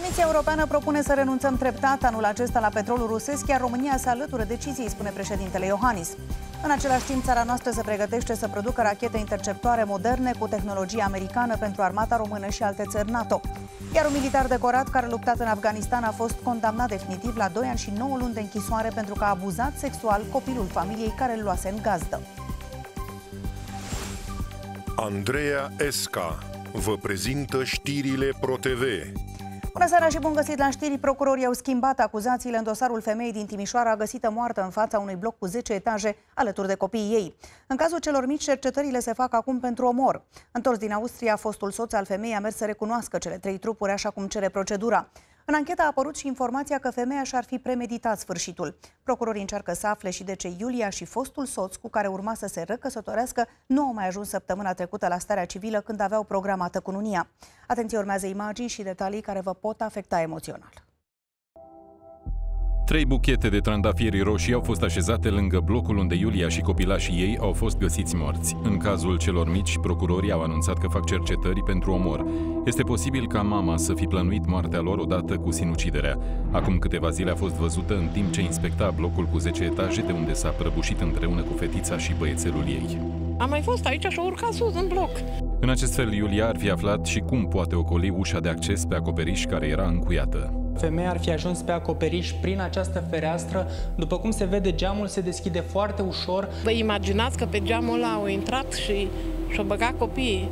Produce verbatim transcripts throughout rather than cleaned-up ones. Comisia Europeană propune să renunțăm treptat anul acesta la petrolul rusesc, iar România se alătură deciziei, spune președintele Iohannis. În același timp, țara noastră se pregătește să producă rachete interceptoare moderne cu tehnologie americană pentru armata română și alte țări NATO. Iar un militar decorat care a luptat în Afganistan a fost condamnat definitiv la doi ani și nouă luni de închisoare pentru că a abuzat sexual copilul familiei care îl luase în gazdă. Andreea Esca vă prezintă știrile Pro T V. Bună seara și bun găsit la știri. Procurorii au schimbat acuzațiile în dosarul femeii din Timișoara găsită moartă în fața unui bloc cu zece etaje alături de copiii ei. În cazul celor mici, cercetările se fac acum pentru omor. Întors din Austria, fostul soț al femeii a mers să recunoască cele trei trupuri, așa cum cere procedura. În anchetă a apărut și informația că femeia și-ar fi premeditat sfârșitul. Procurorii încearcă să afle și de ce Iulia și fostul soț, cu care urma să se recăsătorească, nu au mai ajuns săptămâna trecută la starea civilă, când aveau programată cununia. Atenție, urmează imagini și detalii care vă pot afecta emoțional. Trei buchete de trandafiri roșii au fost așezate lângă blocul unde Iulia și copilașii ei au fost găsiți morți. În cazul celor mici, procurorii au anunțat că fac cercetări pentru omor. Este posibil ca mama să fi plănuit moartea lor odată cu sinuciderea. Acum câteva zile a fost văzută în timp ce inspecta blocul cu zece etaje, de unde s-a prăbușit împreună cu fetița și băiețelul ei. Am mai fost aici și a urcat sus în bloc. În acest fel, Iulia ar fi aflat și cum poate ocoli ușa de acces pe acoperiș care era încuiată. Femeia ar fi ajuns pe acoperiș prin această fereastră. După cum se vede, geamul se deschide foarte ușor. Vă imaginați că pe geamul ăla au intrat și și-au băgat copiii.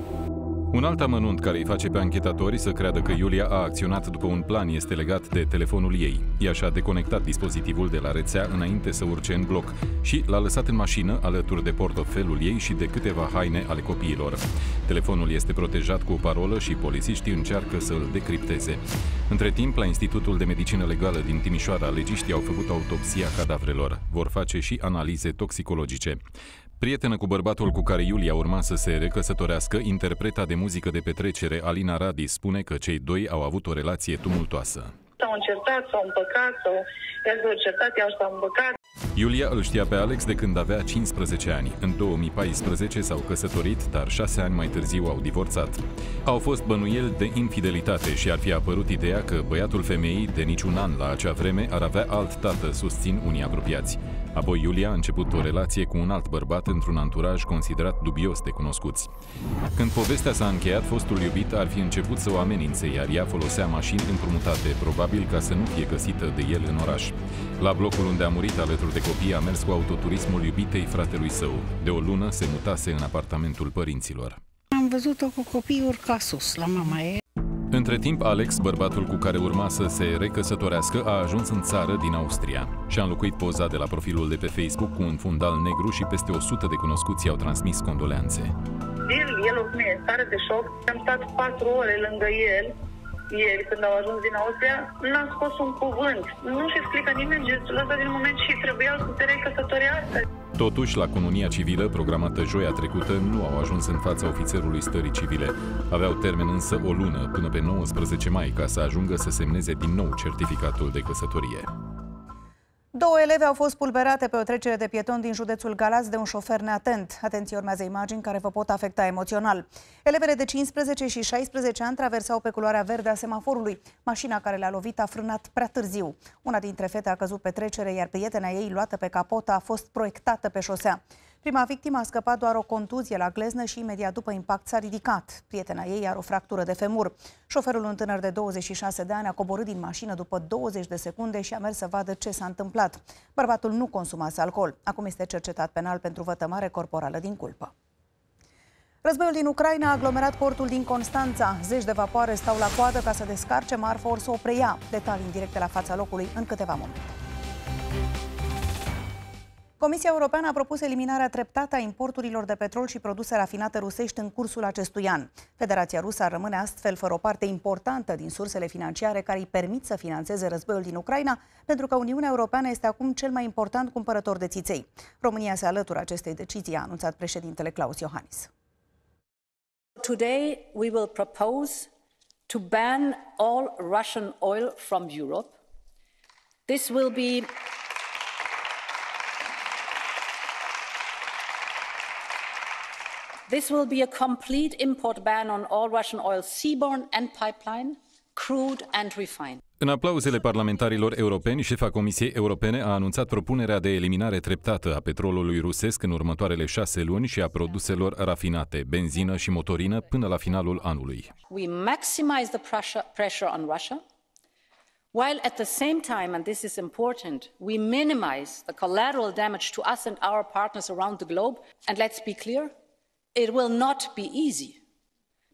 Un alt amănunt care îi face pe anchetatorii să creadă că Iulia a acționat după un plan este legat de telefonul ei. Ea și-a deconectat dispozitivul de la rețea înainte să urce în bloc și l-a lăsat în mașină alături de portofelul ei și de câteva haine ale copiilor. Telefonul este protejat cu o parolă și polițiștii încearcă să îl decripteze. Între timp, la Institutul de Medicină Legală din Timișoara, legiștii au făcut autopsia cadavrelor. Vor face și analize toxicologice. Prietenă cu bărbatul cu care Iulia urma să se recăsătorească, interpreta de muzică de petrecere Alina Radi spune că cei doi au avut o relație tumultoasă. S-au încertat, s-au împăcat, s-au încercat, iar s-au împăcat. Iulia îl știa pe Alex de când avea cincisprezece ani. În două mii paisprezece s-au căsătorit, dar șase ani mai târziu au divorțat. Au fost bănuieli de infidelitate și ar fi apărut ideea că băiatul femeii, de niciun an la acea vreme, ar avea alt tată, susțin unii apropiați. Apoi Iulia a început o relație cu un alt bărbat într-un anturaj considerat dubios de cunoscuți. Când povestea s-a încheiat, fostul iubit ar fi început să o amenințe, iar ea folosea mașini împrumutate, probabil ca să nu fie găsită de el în oraș. La blocul unde a murit alături de copii a mers cu autoturismul iubitei fratelui său. De o lună se mutase în apartamentul părinților. Am văzut-o cu copiii urca sus la mama ei. Între timp, Alex, bărbatul cu care urma să se recăsătorească, a ajuns în țară din Austria și-a înlocuit poza de la profilul de pe Facebook cu un fundal negru și peste o sută de cunoscuți au transmis condoleanțe. El, el o mie, stare de șoc. Am stat patru ore lângă el, ieri când au ajuns din Austria, n-a scos un cuvânt. Nu și explică nimeni gestul ăsta din moment și trebuiau să se recăsătorească. Totuși, la cununia civilă, programată joia trecută, nu au ajuns în fața ofițerului stării civile. Aveau termen însă o lună, până pe nouăsprezece mai, ca să ajungă să semneze din nou certificatul de căsătorie. Două eleve au fost pulberate pe o trecere de pieton din județul Galați de un șofer neatent. Atenție, urmează imagini care vă pot afecta emoțional. Elevele de cincisprezece și șaisprezece ani traversau pe culoarea verde a semaforului. Mașina care le-a lovit a frânat prea târziu. Una dintre fete a căzut pe trecere, iar prietena ei, luată pe capotă, a fost proiectată pe șosea. Prima victimă a scăpat doar o contuzie la gleznă și imediat după impact s-a ridicat. Prietena ei are o fractură de femur. Șoferul, un tânăr de douăzeci și șase de ani, a coborât din mașină după douăzeci de secunde și a mers să vadă ce s-a întâmplat. Bărbatul nu consumase alcool. Acum este cercetat penal pentru vătămare corporală din culpă. Războiul din Ucraina a aglomerat portul din Constanța. Zeci de vapoare stau la coadă ca să descarce marfă ori să o preia. Detalii în direct la fața locului în câteva momente. Comisia Europeană a propus eliminarea treptată a importurilor de petrol și produse rafinate rusești în cursul acestui an. Federația Rusă ar rămâne astfel fără o parte importantă din sursele financiare care îi permit să financeze războiul din Ucraina, pentru că Uniunea Europeană este acum cel mai important cumpărător de țiței. România se alătură acestei decizii, a anunțat președintele Klaus Iohannis. Today we will propose to ban all Russian oil from Europe. This will be This will be a complete import ban on all Russian oil seaborne and pipeline, crude and refined. În aplauzele parlamentarilor europeni, șefa Comisiei Europene a anunțat propunerea de eliminare treptată a petrolului rusesc în următoarele șase luni și a produselor rafinate, benzină și motorină, până la finalul anului. We maximize the pressure on Russia, while at the same time, and this is important, we minimize the collateral damage to us and our partners around the globe. And let's be clear, it will not be easy,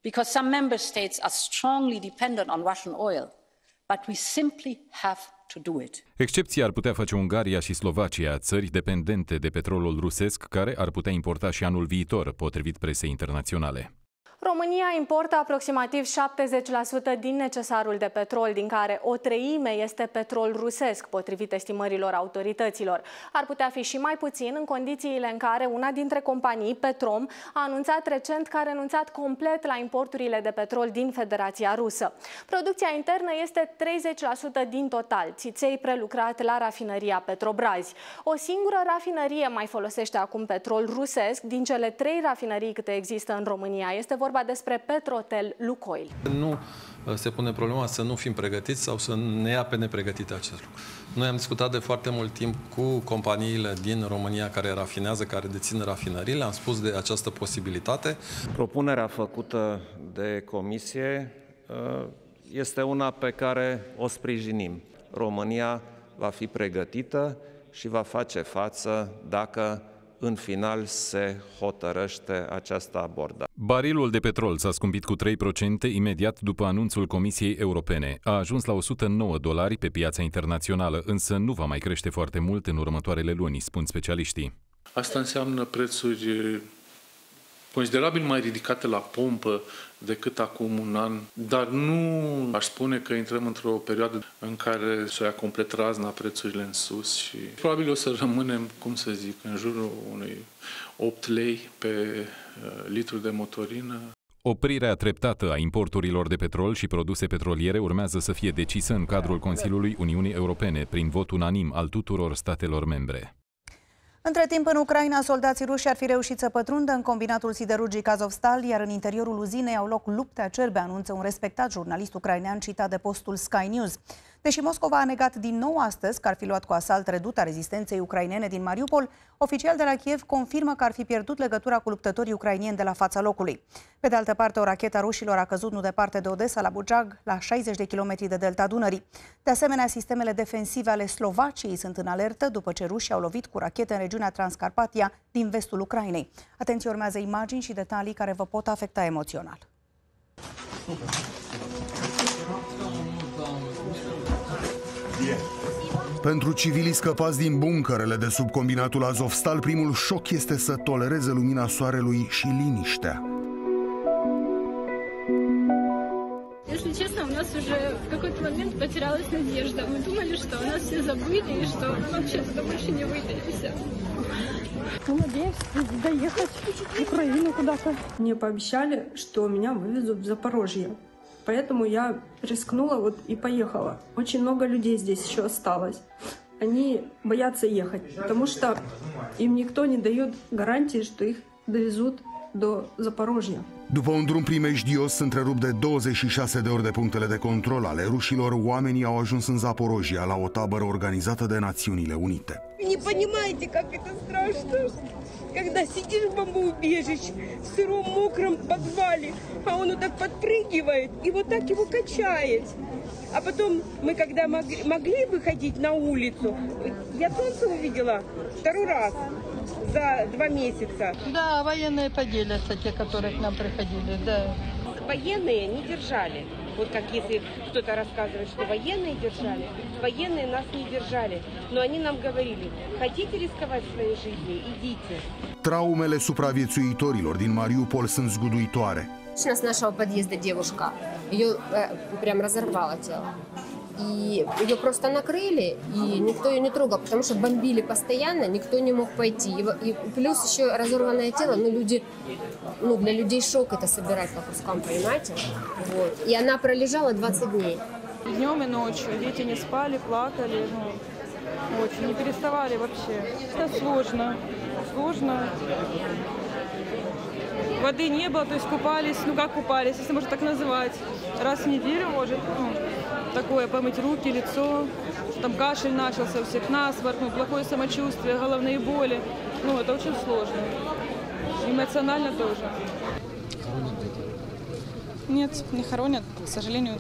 because some member states are strongly dependent on Russian oil. But we simply have to do it. Excepția ar putea face Ungaria și Slovacia, țări dependente de petrolul rusesc, care ar putea importa și anul viitor, potrivit presei internaționale. România importă aproximativ șaptezeci la sută din necesarul de petrol, din care o treime este petrol rusesc, potrivit estimărilor autorităților. Ar putea fi și mai puțin în condițiile în care una dintre companii, Petrom, a anunțat recent că a renunțat complet la importurile de petrol din Federația Rusă. Producția internă este treizeci la sută din total, țiței prelucrat la rafinăria Petrobrazi. O singură rafinărie mai folosește acum petrol rusesc din cele trei rafinării câte există în România. Este vorba despre Petrotel Lucoil. Nu se pune problema să nu fim pregătiți sau să ne ia pe nepregătite acest lucru. Noi am discutat de foarte mult timp cu companiile din România care rafinează, care dețin rafinările, am spus de această posibilitate. Propunerea făcută de comisie este una pe care o sprijinim. România va fi pregătită și va face față dacă în final se hotărăște această abordare. Barilul de petrol s-a scumpit cu trei la sută imediat după anunțul Comisiei Europene. A ajuns la o sută nouă dolari pe piața internațională, însă nu va mai crește foarte mult în următoarele luni, spun specialiștii. Asta înseamnă prețuri considerabil mai ridicate la pompă decât acum un an, dar nu aș spune că intrăm într-o perioadă în care să ia complet razna prețurile în sus și probabil o să rămânem, cum să zic, în jurul unui opt lei pe litru de motorină. Oprirea treptată a importurilor de petrol și produse petroliere urmează să fie decisă în cadrul Consiliului Uniunii Europene, prin vot unanim al tuturor statelor membre. Între timp, în Ucraina, soldații ruși ar fi reușit să pătrundă în combinatul siderurgic Azovstal, iar în interiorul uzinei au loc lupte acerbe, anunță un respectat jurnalist ucrainean citat de postul Sky News. Deși Moscova a negat din nou astăzi că ar fi luat cu asalt reduta rezistenței ucrainene din Mariupol, oficiali de la Kiev confirmă că ar fi pierdut legătura cu luptătorii ucrainieni de la fața locului. Pe de altă parte, o rachetă a rușilor a căzut nu departe de Odessa, la Bujag, la șaizeci de kilometri de delta Dunării. De asemenea, sistemele defensive ale Slovaciei sunt în alertă după ce rușii au lovit cu rachete în regiunea Transcarpatia din vestul Ucrainei. Atenție, urmează imagini și detalii care vă pot afecta emoțional. Pentru civilii scăpați din buncărele de sub combinatul Azovstal, primul șoc este să tolereze lumina soarelui și liniștea. Мне пообещали, что меня вывезут в Запорожье. Поэтому я рискнула вот и поехала. Очень много людей здесь еще осталось. Они боятся ехать, потому что им никто не дает гарантии, что их довезут до Запорожья. După un drum primejdios întrerupt de douăzeci și șase de ori de punctele de control ale rușilor, oamenii au ajuns în Zaporojia, la o tabără organizată de Națiunile Unite. Не понимаете, как это страшно, когда сидишь в бомбоубежище, в сыром, мокром подвале, а он вот так подпрыгивает и вот так его качает. А потом мы, когда могли выходить на улицу, я солнце увидела второй раз за два месяца. Да, военные поделятся, те, которых нам приходили, да. Военные не держали. Вот как если кто-то рассказывает, что военные держали, военные нас не держали, но они нам говорили, хотите рисковать своей жизнью, идите. Traumele supraviețuitorilor din Mariupol sunt zguduitoare. С нашего подъезда девушка, ее прям разорвало тело. И ее просто накрыли, и никто ее не трогал, потому что бомбили постоянно, никто не мог пойти. И плюс еще разорванное тело, ну, люди, ну, для людей шок это собирать по кускам, понимаете? Вот. И она пролежала двадцать дней. Днем и ночью дети не спали, плакали, ну, очень, не переставали вообще. Это сложно, сложно. Воды не было, то есть купались, ну как купались, если можно так называть, раз в неделю, может, ну, такое, помыть руки, лицо, там кашель начался у всех, насморк, ну, плохое самочувствие, головные боли, ну, это очень сложно, эмоционально тоже. Нет, не хоронят, к сожалению,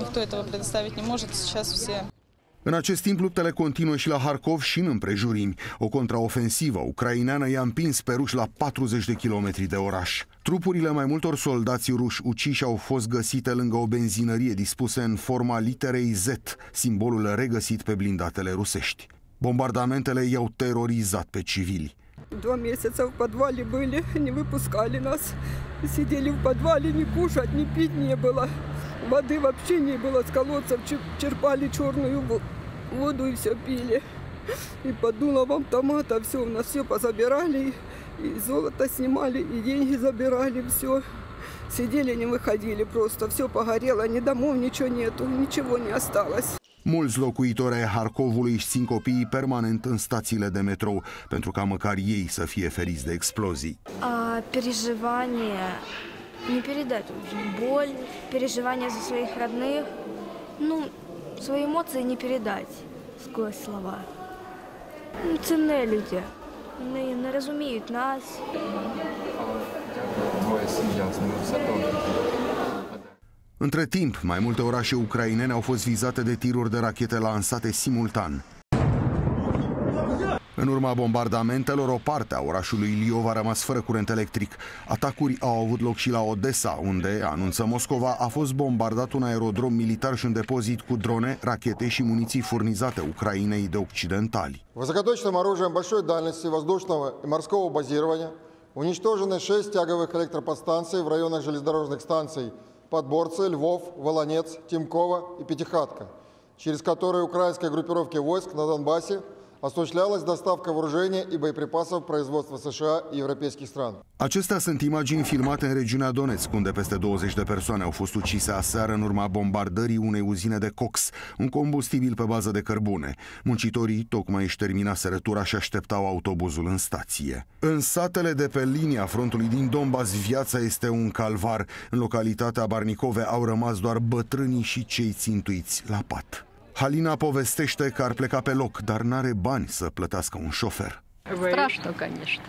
никто этого предоставить не может, сейчас все... În acest timp, luptele continuă și la Harkov și în împrejurimi. O contraofensivă ucraineană i-a împins pe ruși la patruzeci de kilometri de oraș. Trupurile mai multor soldați ruși uciși au fost găsite lângă o benzinărie dispuse în forma literei Z, simbolul regăsit pe blindatele rusești. Bombardamentele i-au terorizat pe civili. Două месяца в подвале были, не выпускали нас. Сидели в подвале, не кушать, не пить не было. Воды вообще не было с колодцев, черпали черную воду и все пили. И подуло в автомат, а все, у нас все позабирали, и золото снимали, и деньги забирали, все. Сидели, не выходили просто, все погорело, ни домов, ничего нету, ничего не осталось. Mulți locuitori ai Harkovului își țin copiii permanent în stațiile de metrou, pentru ca măcar ei să fie feriți de explozii. Переживание... Не передать боль, переживания за своих родных, ну, свои эмоции не передать сквозь слова. Ну, ценные люди, они не разумеют нас. Între timp, mai multe orașe ucrainene au fost vizate de tiruri de rachete lansate simultan. În urma bombardamentelor, o parte a orașului Lviv a rămas fără curent electric. Atacuri au avut loc și la Odessa, unde, anunță Moscova, a fost bombardat un aerodrom militar și un depozit cu drone, rachete și muniții furnizate Ucrainei de occidentali. Высокоточным оружием большой дальности воздушного и морского базирования уничтожены шесть тяговых электроподстанций в районах железнодорожных станций Подборцы, Львов, Волонец, Тимкова и Пятихатка, через которые украинской группировке войск на Донбассе осуществлялась доставка вооружения и боеприпасов производства США и европейских стран. Acestea sunt imagini filmate în regiunea Donetsk, unde peste douăzeci de persoane au fost ucise aseară în urma bombardării unei uzine de cox, un combustibil pe bază de cărbune. Muncitorii tocmai își terminaseră tura și așteptau autobuzul în stație. În satele de pe linia frontului din Donbas, viața este un calvar. În localitatea Barnicove au rămas doar bătrânii și cei țintuiți la pat. Halina povestește că ar pleca pe loc, dar n-are bani să plătească un șofer. Strașnă, конечно.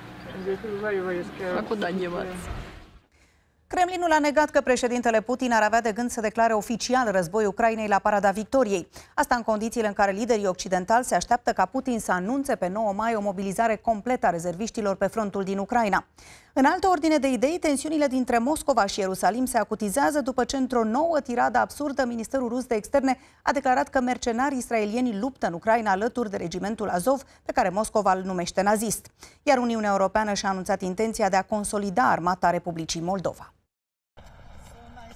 La cuda nevați. Kremlinul a negat că președintele Putin ar avea de gând să declare oficial război Ucrainei la Parada Victoriei. Asta în condițiile în care liderii occidentali se așteaptă ca Putin să anunțe pe nouă mai o mobilizare completă a rezerviștilor pe frontul din Ucraina. În altă ordine de idei, tensiunile dintre Moscova și Ierusalim se acutizează după ce, într-o nouă tiradă absurdă, Ministerul Rus de Externe a declarat că mercenarii israelieni luptă în Ucraina alături de regimentul Azov, pe care Moscova îl numește nazist. Iar Uniunea Europeană și-a anunțat intenția de a consolida armata Republicii Moldova.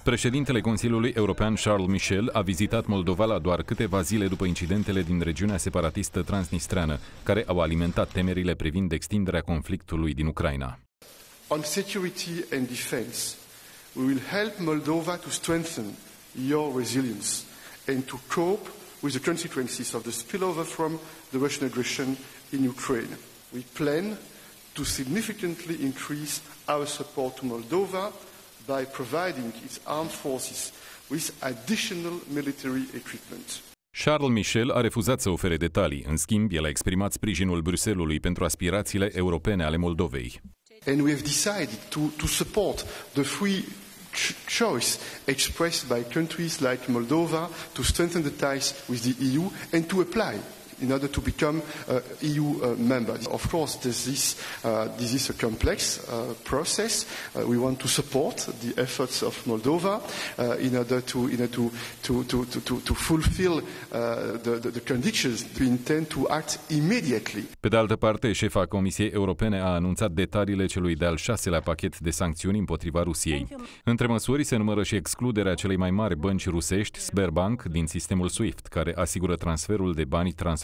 Președintele Consiliului European Charles Michel a vizitat Moldova la doar câteva zile după incidentele din regiunea separatistă transnistreană, care au alimentat temerile privind extinderea conflictului din Ucraina. On security and defense, we will help Moldova to strengthen your resilience and to cope with the consequences of the spillover from the Russian aggression in Ukraine. We plan to significantly increase our support to Moldova by providing its armed forces with additional military equipment. Charles Michel a refuzat să ofere detalii. În schimb, el a exprimat sprijinul Bruxellesului pentru aspirațiile europene ale Moldovei. And we have decided to, to support the free ch choice expressed by countries like Moldova to strengthen the ties with the E U and to apply in order to become uh, E U uh, members. Of course, this is, uh, this is a complex uh, process. Uh, we want to support the efforts of Moldova uh, in order to, in order to, to, to, to, to fulfill uh, the, the, the conditions we intend to act immediately. Pe de altă parte, șefa Comisiei Europene a anunțat detaliile celui de-al șaselea pachet de sancțiuni împotriva Rusiei. Între măsuri se numără și excluderea celei mai mari bănci rusești, Sberbank, din sistemul SWIFT, care asigură transferul de bani transfrontalier.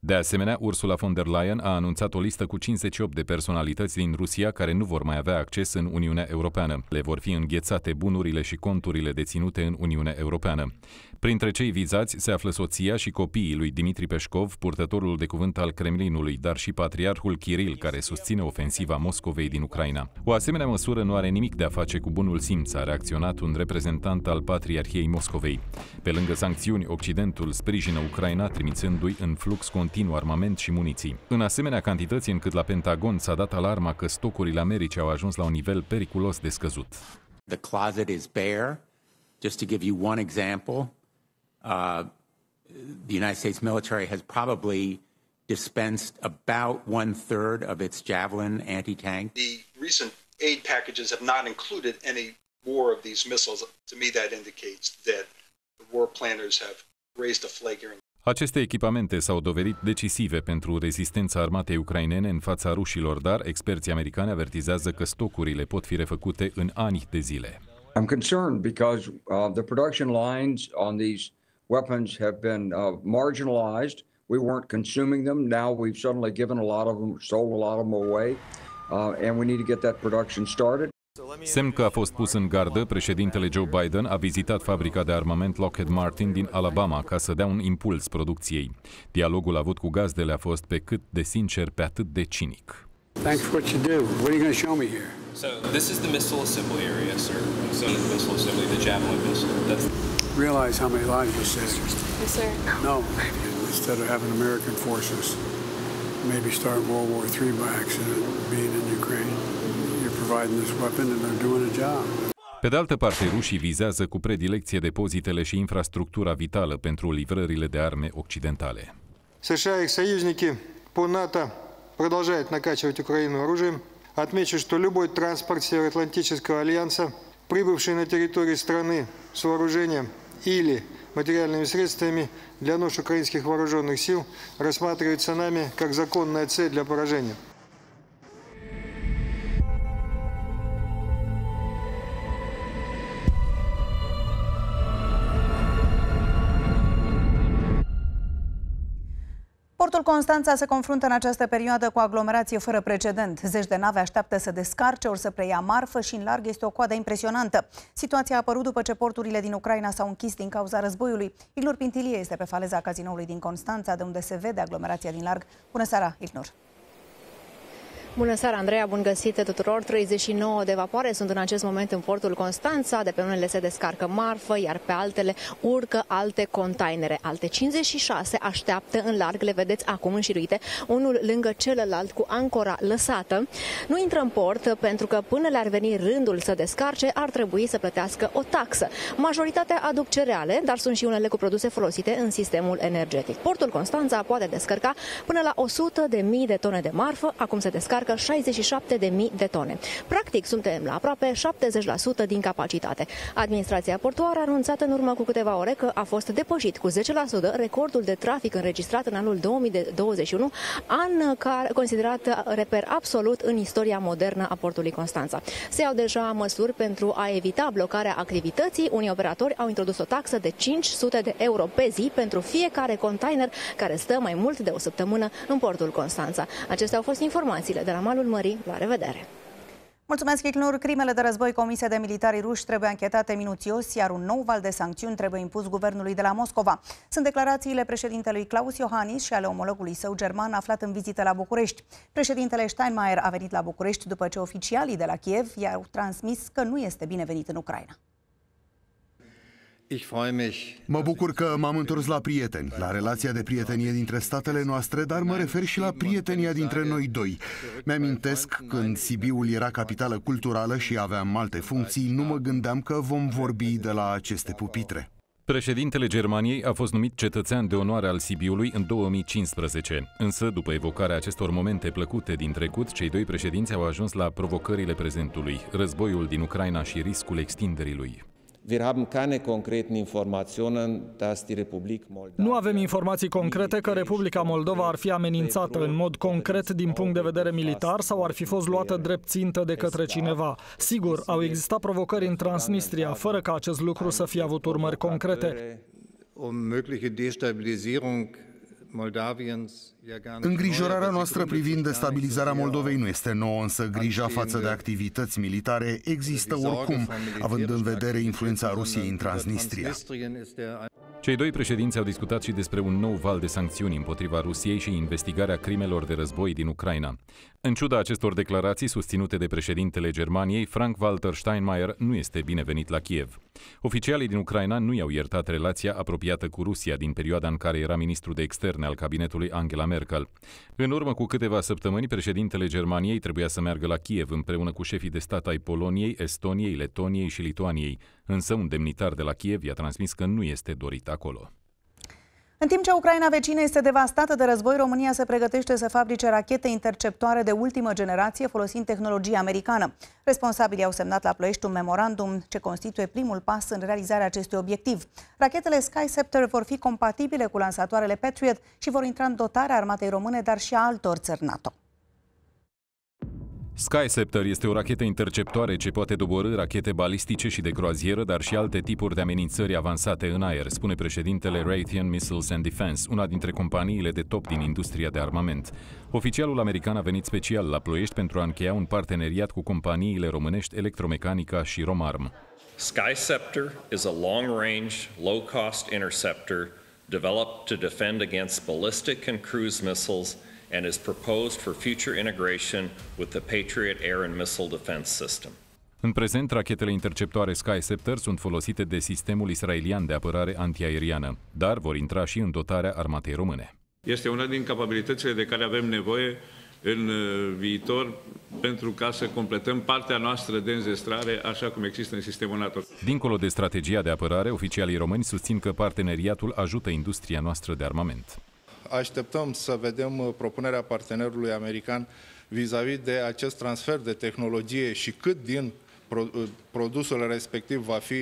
De asemenea, Ursula von der Leyen a anunțat o listă cu cincizeci și opt de personalități din Rusia care nu vor mai avea acces în Uniunea Europeană. Le vor fi înghețate bunurile și conturile deținute în Uniunea Europeană. Printre cei vizați se află soția și copiii lui Dmitri Peșcov, purtătorul de cuvânt al Kremlinului, dar și patriarhul Kiril, care susține ofensiva Moscovei din Ucraina. O asemenea măsură nu are nimic de a face cu bunul simț, a reacționat un reprezentant al Patriarhiei Moscovei. Pe lângă sancțiuni, Occidentul sprijină Ucraina, trimițându-i în flux continuu armament și muniții. În asemenea cantități încât la Pentagon s-a dat alarma că stocurile Americii au ajuns la un nivel periculos de scăzut. The closet is bare. Just to give you one example, uh, the United States military has probably dispensed about one-third of its Javelin anti-tank. The recent aid packages have not included any more of these missiles. To me, that indicates that the war planners have raised a flagrant. Aceste echipamente s-au dovedit decisive pentru rezistența armatei ucrainene în fața rușilor, dar experții americani avertizează că stocurile pot fi refăcute în ani de zile. I'm concerned because uh, the production lines on these weapons have been uh, marginalized. We weren't consuming them. Now we've suddenly given a lot of them, sold a lot of them away, uh, and we need to get that production started. Semn că a fost pus în gardă, președintele Joe Biden a vizitat fabrica de armament Lockheed Martin din Alabama ca să dea un impuls producției. Dialogul avut cu gazdele a fost pe cât de sincer, pe atât de cinic. Thanks for what you do. What are you going to show me here? So this is the missile assembly area, sir. And so is the missile assembly, the Javelin missile. That's realize how many lives you saved. Yes, sir. No. Instead of having American forces maybe start World War Three by accident, being in Ukraine, you're providing this weapon and they're doing a job. Pe de altă parte, rușii vizează cu predilecție depozitele și infrastructura vitală pentru livrările de arme occidentale. США и союзники по НАТО продолжает накачивать Украину оружием. Отмечу, что любой транспорт Североатлантического альянса, прибывший на территорию страны с вооружением или материальными средствами для нужд украинских вооруженных сил, рассматривается нами как законная цель для поражения. Portul Constanța se confruntă în această perioadă cu aglomerație fără precedent. Zeci de nave așteaptă să descarce, ori să preia marfă și în larg este o coadă impresionantă. Situația a apărut după ce porturile din Ucraina s-au închis din cauza războiului. Ignor Pintilie este pe faleza cazinoului din Constanța, de unde se vede aglomerația din larg. Bună seara, Ignor! Bună seara, Andreea! Bun găsit tuturor! treizeci și nouă de vapoare sunt în acest moment în portul Constanța. De pe unele se descarcă marfă, iar pe altele urcă alte containere. Alte cincizeci și șase așteaptă în larg, le vedeți acum înșiruite, unul lângă celălalt cu ancora lăsată. Nu intră în port pentru că până le-ar veni rândul să descarce, ar trebui să plătească o taxă. Majoritatea aduc cereale, dar sunt și unele cu produse folosite în sistemul energetic. Portul Constanța poate descărca până la o sută de mii de tone de marfă, acum se descarcă șaizeci și șapte de mii de tone. Practic, suntem la aproape șaptezeci la sută din capacitate. Administrația portuară a anunțat în urmă cu câteva ore că a fost depășit cu zece la sută recordul de trafic înregistrat în anul două mii douăzeci și unu, an care considerat reper absolut în istoria modernă a portului Constanța. Se iau deja măsuri pentru a evita blocarea activității. Unii operatori au introdus o taxă de cinci sute de euro pe zi pentru fiecare container care stă mai mult de o săptămână în portul Constanța. Acestea au fost informațiile de la malul mării. La revedere! Mulțumesc, Icnur! Crimele de război comise de militarii ruși trebuie anchetate minuțios, iar un nou val de sancțiuni trebuie impus guvernului de la Moscova. Sunt declarațiile președintelui Klaus Iohannis și ale omologului său german aflat în vizită la București. Președintele Steinmeier a venit la București după ce oficialii de la Kiev i-au transmis că nu este binevenit în Ucraina. Mă bucur că m-am întors la prieteni, la relația de prietenie dintre statele noastre, dar mă refer și la prietenia dintre noi doi. Mi-amintesc când Sibiul era capitală culturală și aveam alte funcții, nu mă gândeam că vom vorbi de la aceste pupitre. Președintele Germaniei a fost numit cetățean de onoare al Sibiului în două mii cincisprezece. Însă, după evocarea acestor momente plăcute din trecut, cei doi președinți au ajuns la provocările prezentului, războiul din Ucraina și riscul extinderii lui. Nu avem informații concrete că Republica Moldova ar fi amenințată în mod concret din punct de vedere militar sau ar fi fost luată drept țintă de către cineva. Sigur, au existat provocări în Transnistria, fără ca acest lucru să fie avut urmări concrete. Îngrijorarea noastră privind destabilizarea Moldovei nu este nouă, însă grija față de activități militare există oricum, având în vedere influența Rusiei în Transnistria. Cei doi președinți au discutat și despre un nou val de sancțiuni împotriva Rusiei și investigarea crimelor de război din Ucraina. În ciuda acestor declarații susținute de președintele Germaniei, Frank-Walter Steinmeier nu este binevenit la Kiev. Oficialii din Ucraina nu i-au iertat relația apropiată cu Rusia din perioada în care era ministru de externe al cabinetului Angela Merkel. În urmă cu câteva săptămâni, președintele Germaniei trebuia să meargă la Kiev împreună cu șefii de stat ai Poloniei, Estoniei, Letoniei și Lituaniei, însă un demnitar de la Kiev i-a transmis că nu este dorit acolo. În timp ce Ucraina vecină este devastată de război, România se pregătește să fabrice rachete interceptoare de ultimă generație folosind tehnologia americană. Responsabilii au semnat la Ploiești un memorandum ce constituie primul pas în realizarea acestui obiectiv. Rachetele Skyceptor vor fi compatibile cu lansatoarele Patriot și vor intra în dotarea armatei române, dar și a altor țări NATO. Skyceptor este o rachetă interceptoare ce poate dobori rachete balistice și de croazieră, dar și alte tipuri de amenințări avansate în aer, spune președintele Raytheon Missiles and Defense, una dintre companiile de top din industria de armament. Oficialul american a venit special la Ploiești pentru a încheia un parteneriat cu companiile românești Electromecanica și Romarm. Skyceptor is a long-range, low-cost interceptor developed to defend against ballistic and cruise missiles and is proposed for future integration with the Patriot air and missile defense system. În prezent, rachetele interceptoare Skyceptor sunt folosite de sistemul israelian de apărare antiaeriană, dar vor intra și în dotarea armatei române. Este una din capabilitățile de care avem nevoie în viitor pentru ca să completăm partea noastră de înzestrare, așa cum există în sistemul NATO. Dincolo de strategia de apărare, oficialii români susțin că parteneriatul ajută industria noastră de armament. Așteptăm să vedem propunerea partenerului american vis-a-vis de acest transfer de tehnologie și cât din produsul respectiv va fi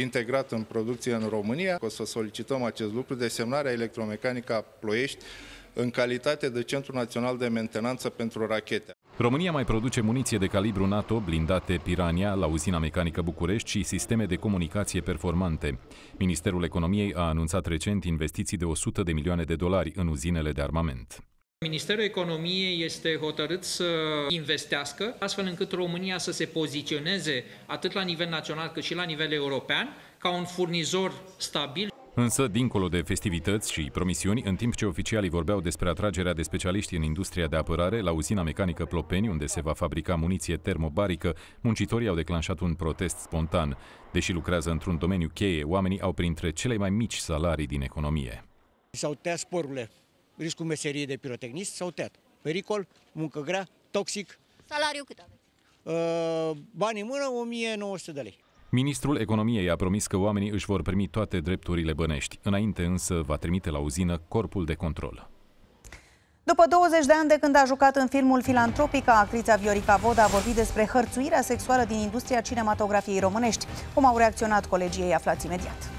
integrat în producție în România. O să solicităm acest lucru de semnarea Electromecanica Ploiești în calitate de Centru Național de Mentenanță pentru Rachete. România mai produce muniție de calibru NATO, blindate Pirania la Uzina Mecanică București și sisteme de comunicație performante. Ministerul Economiei a anunțat recent investiții de o sută de milioane de dolari în uzinele de armament. Ministerul Economiei este hotărât să investească, astfel încât România să se poziționeze atât la nivel național cât și la nivel european ca un furnizor stabil. Însă, dincolo de festivități și promisiuni, în timp ce oficialii vorbeau despre atragerea de specialiști în industria de apărare, la uzina mecanică Plopeni, unde se va fabrica muniție termobarică, muncitorii au declanșat un protest spontan. Deși lucrează într-un domeniu cheie, oamenii au printre cele mai mici salarii din economie. S-au tăiat sporurile. Riscul meseriei de pirotehnist s-au tăiat. Pericol, muncă grea, toxic. Salariul cât aveți? Uh, bani în mână, o mie nouă sute de lei. Ministrul Economiei a promis că oamenii își vor primi toate drepturile bănești. Înainte însă va trimite la uzină corpul de control. După douăzeci de ani de când a jucat în filmul Filantropica, actrița Viorica Vodă a vorbit despre hărțuirea sexuală din industria cinematografiei românești. Cum au reacționat colegii ei, aflați imediat.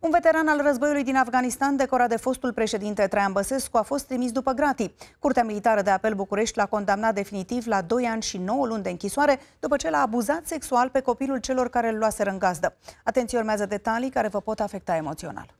Un veteran al războiului din Afganistan, decorat de fostul președinte Traian Băsescu, a fost trimis după gratii. Curtea Militară de Apel București l-a condamnat definitiv la doi ani și nouă luni de închisoare după ce l-a abuzat sexual pe copilul celor care îl luaseră în gazdă. Atenție, urmează detalii care vă pot afecta emoțional.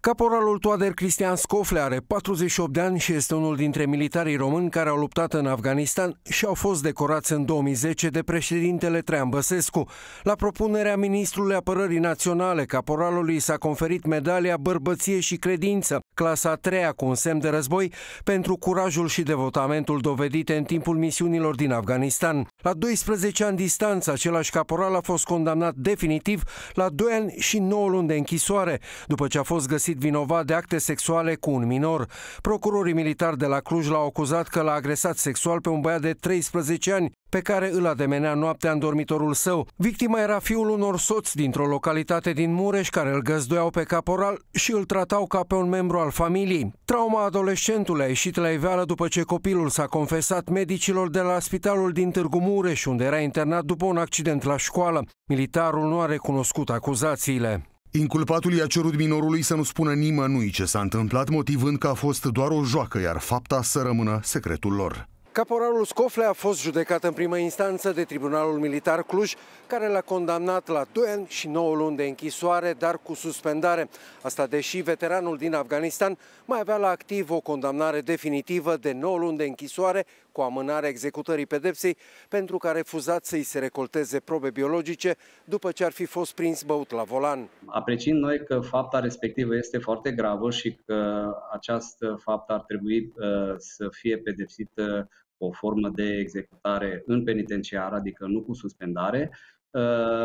Caporalul Toader Cristian Scofle are patruzeci și opt de ani și este unul dintre militarii români care au luptat în Afganistan și au fost decorați în două mii zece de președintele Traian Băsescu. La propunerea ministrului Apărării Naționale, caporalului s-a conferit medalia Bărbăție și Credință, clasa a treia cu un semn de război, pentru curajul și devotamentul dovedite în timpul misiunilor din Afganistan. La doisprezece ani distanță, același caporal a fost condamnat definitiv la doi ani și nouă luni de închisoare, după ce a fost găsit vinovat de acte sexuale cu un minor. Procurorii militari de la Cluj l-au acuzat că l-a agresat sexual pe un băiat de treisprezece ani, pe care îl ademenea noaptea în dormitorul său. Victima era fiul unor soți dintr-o localitate din Mureș, care îl găzduiau pe caporal și îl tratau ca pe un membru al familiei. Trauma adolescentului a ieșit la iveală după ce copilul s-a confesat medicilor de la spitalul din Târgu Mureș, unde era internat după un accident la școală. Militarul nu a recunoscut acuzațiile. Inculpatul i-a cerut minorului să nu spună nimănui ce s-a întâmplat, motivând că a fost doar o joacă, iar fapta să rămână secretul lor. Caporalul Scofle a fost judecat în primă instanță de Tribunalul Militar Cluj, care l-a condamnat la doi ani și nouă luni de închisoare, dar cu suspendare. Asta deși veteranul din Afganistan mai avea la activ o condamnare definitivă de nouă luni de închisoare, cu amânarea executării pedepsei, pentru că a refuzat să-i se recolteze probe biologice după ce ar fi fost prins băut la volan. Apreciem noi că fapta respectivă este foarte gravă și că această faptă ar trebui să fie pedepsită cu o formă de executare în penitenciar, adică nu cu suspendare.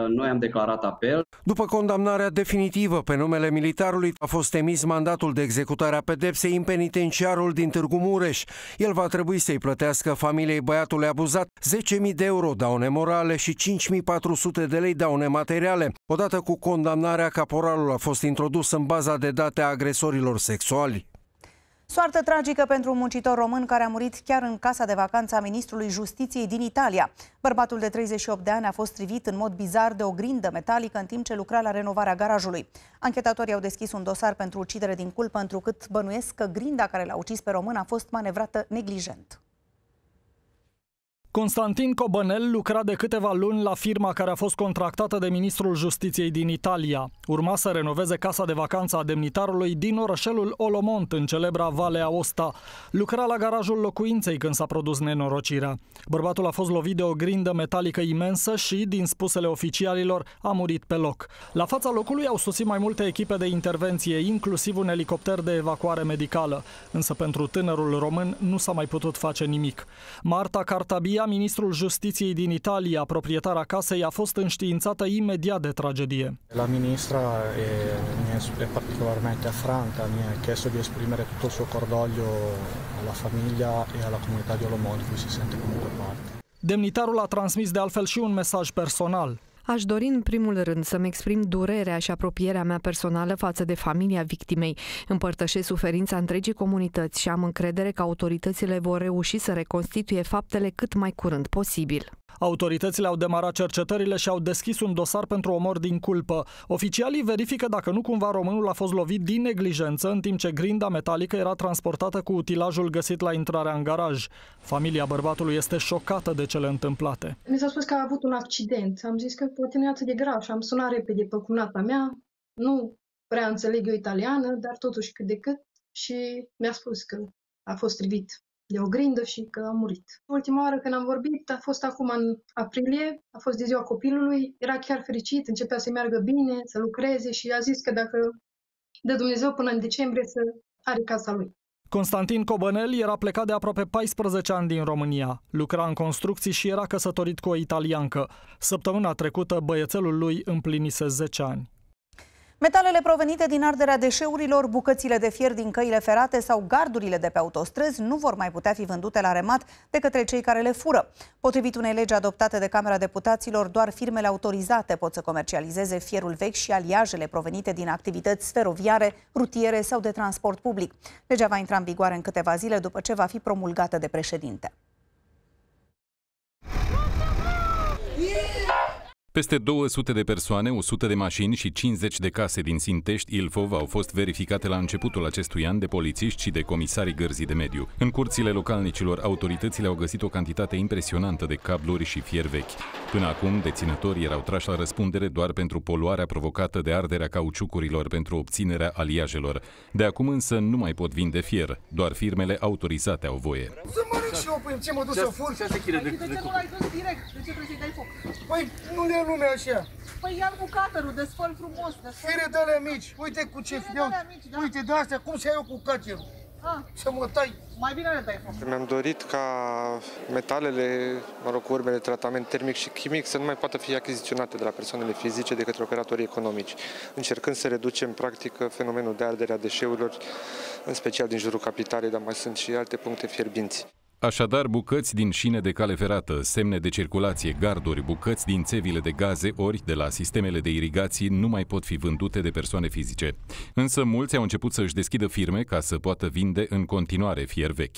Noi am declarat apel. După condamnarea definitivă pe numele militarului, a fost emis mandatul de executare a pedepsei în penitenciarul din Târgu Mureș. El va trebui să-i plătească familiei băiatului abuzat zece mii de euro daune morale și cinci mii patru sute de lei daune materiale. Odată cu condamnarea, caporalul a fost introdus în baza de date a agresorilor sexuali. Soartă tragică pentru un muncitor român care a murit chiar în casa de vacanță a ministrului Justiției din Italia. Bărbatul de treizeci și opt de ani a fost trivit în mod bizar de o grindă metalică în timp ce lucra la renovarea garajului. Anchetatorii au deschis un dosar pentru ucidere din culpă, întrucât bănuiesc că grinda care l-a ucis pe român a fost manevrată neglijent. Constantin Ciobanel lucra de câteva luni la firma care a fost contractată de ministrul Justiției din Italia. Urma să renoveze casa de vacanță a demnitarului din orășelul Olomont, în celebra Vale Aosta. Lucra la garajul locuinței când s-a produs nenorocirea. Bărbatul a fost lovit de o grindă metalică imensă și, din spusele oficialilor, a murit pe loc. La fața locului au susținut mai multe echipe de intervenție, inclusiv un elicopter de evacuare medicală. Însă pentru tânărul român nu s-a mai putut face nimic. Marta Cartabia, ministrul Justiției din Italia, proprietara casei, a fost înștiințată imediat de tragedie. La ministra e particolarmente affranta, mi-a chiesto di esprimere tutto il suo cordoglio alla famiglia e alla comunità di Olomouc, cui si sente comunque parte. Demnitarul a transmis de altfel și un mesaj personal. Aș dori în primul rând să-mi exprim durerea și apropierea mea personală față de familia victimei. Împărtășesc suferința întregii comunități și am încredere că autoritățile vor reuși să reconstituie faptele cât mai curând posibil. Autoritățile au demarat cercetările și au deschis un dosar pentru omor din culpă. Oficialii verifică dacă nu cumva românul a fost lovit din neglijență în timp ce grinda metalică era transportată cu utilajul găsit la intrarea în garaj. Familia bărbatului este șocată de cele întâmplate. Mi s-a spus că a avut un accident. Am zis că poate nu e atât de grav și am sunat repede pe cumnata mea. Nu prea înțeleg eu italiană, dar totuși cât de cât. Și mi-a spus că a fost trivit de o grindă și că a murit. Ultima oară când am vorbit a fost acum în aprilie, a fost de ziua copilului, era chiar fericit, începea să meargă bine, să lucreze și a zis că dacă dă Dumnezeu până în decembrie să are casa lui. Constantin Ciobanel era plecat de aproape paisprezece ani din România, lucra în construcții și era căsătorit cu o italiancă. Săptămâna trecută băiețelul lui împlinise zece ani. Metalele provenite din arderea deșeurilor, bucățile de fier din căile ferate sau gardurile de pe autostrăzi nu vor mai putea fi vândute la remat de către cei care le fură. Potrivit unei legi adoptate de Camera Deputaților, doar firmele autorizate pot să comercializeze fierul vechi și aliajele provenite din activități feroviare, rutiere sau de transport public. Legea va intra în vigoare în câteva zile după ce va fi promulgată de președinte. Peste două sute de persoane, o sută de mașini și cincizeci de case din Sintești, Ilfov, au fost verificate la începutul acestui an de polițiști și de comisarii gărzii de mediu. În curțile localnicilor, autoritățile au găsit o cantitate impresionantă de cabluri și fier vechi. Până acum, deținătorii erau trași la răspundere doar pentru poluarea provocată de arderea cauciucurilor pentru obținerea aliajelor. De acum însă nu mai pot vinde fier, doar firmele autorizate au voie. Să mănânc și eu, păi, ce mă duc să fur? De ce nu l-ai văzut direct? De ce trebuie să-i dai foc? Păi, nu le lumea așa. Păi ia cu cuterul, desfăl frumos. Desfăl. Fire de alea mici, uite cu ce fideau, da. Uite de astea, cum să iau cu cuterul? Ah. Să mă tai. Mai bine le tai foc. Mi-am dorit ca metalele, mă rog, cu urmele de tratament termic și chimic să nu mai poată fi achiziționate de la persoanele fizice de către operatorii economici, încercând să reducem, practic, fenomenul de ardere a deșeurilor, în special din jurul capitalei, dar mai sunt și alte puncte fierbinți. Așadar, bucăți din șine de cale ferată, semne de circulație, garduri, bucăți din țevile de gaze ori de la sistemele de irigații nu mai pot fi vândute de persoane fizice. Însă mulți au început să își deschidă firme ca să poată vinde în continuare fier vechi.